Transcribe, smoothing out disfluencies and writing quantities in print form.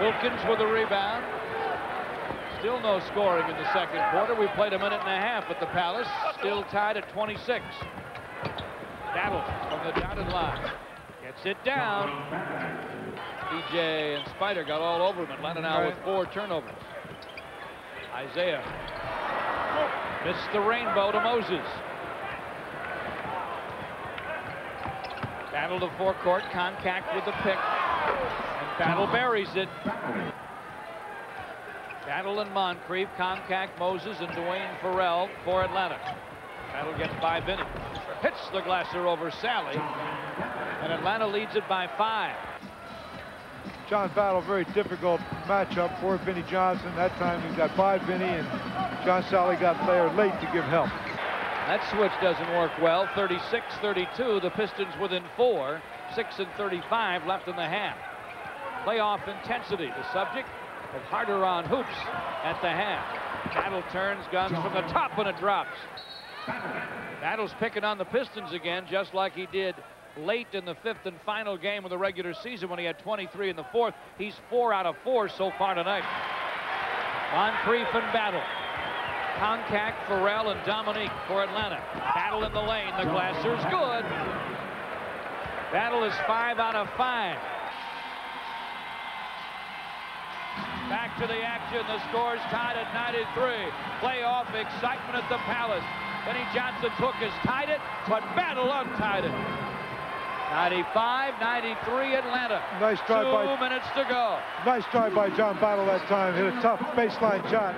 Wilkins with a rebound. Still no scoring in the second quarter. We played a minute and a half at the Palace. Still tied at 26. Battle from the dotted line. Gets it down. DJ and Spider got all over him. Atlanta now with 4 turnovers. Isaiah missed the rainbow to Moses. Battle to forecourt. Koncak with the pick. And Battle buries it. Battle and Moncrief, Koncak, Moses, and Dwayne Pharrell for Atlanta. Battle gets by Vinny. Hits the glasser over Salley. And Atlanta leads it by 5. John Battle, very difficult matchup for Vinny Johnson. That time he got by Vinny, and John Salley got there late to give help. That switch doesn't work well. 36-32, the Pistons within 4. 6:35 left in the half. Playoff intensity, the subject of harder on hoops at the half. Battle turns, guns from the top, and it drops. Battle's picking on the Pistons again, just like he did late in the 5th and final game of the regular season when he had 23 in the 4th. He's 4 out of 4 so far tonight. Moncrief and Battle. Koncak, Pharrell, and Dominique for Atlanta. Battle in the lane. The glasser's good. Battle is 5 out of 5. Back to the action. The score's tied at 93. Playoff excitement at the Palace. Vinny Johnson has tied it, but Battle untied it. 95-93 Atlanta. Nice try by 2 minutes to go. Nice try by John Battle that time. Hit a tough baseline shot.